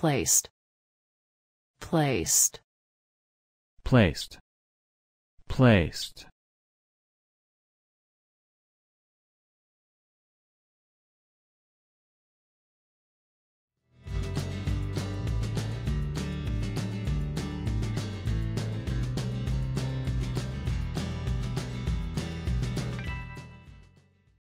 placed, placed, placed, placed.